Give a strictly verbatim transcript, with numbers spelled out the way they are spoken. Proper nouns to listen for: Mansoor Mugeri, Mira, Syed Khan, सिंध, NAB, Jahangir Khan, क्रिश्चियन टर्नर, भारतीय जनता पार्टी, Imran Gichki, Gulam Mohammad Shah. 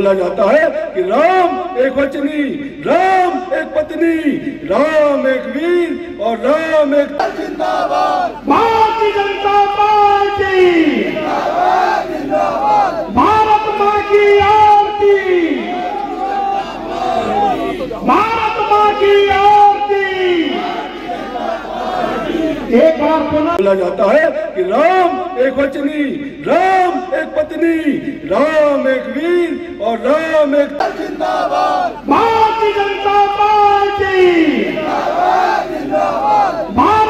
बोला जाता है कि राम एक वचनी, राम एक पत्नी, राम एक वीर और राम एक जिंदाबाद। भारतीय जनता पार्टी जिंदाबाद जिंदाबाद। भारत माँ की आरती, भारत माँ की आरती। एक बार पुनः बोला जाता है कि राम एक वचनी, राम एक पत्नी, राम एक वीर और राम एक जिंदाबाद। भारतीय जनता पार्टी जिंदाबाद जिंदाबाद।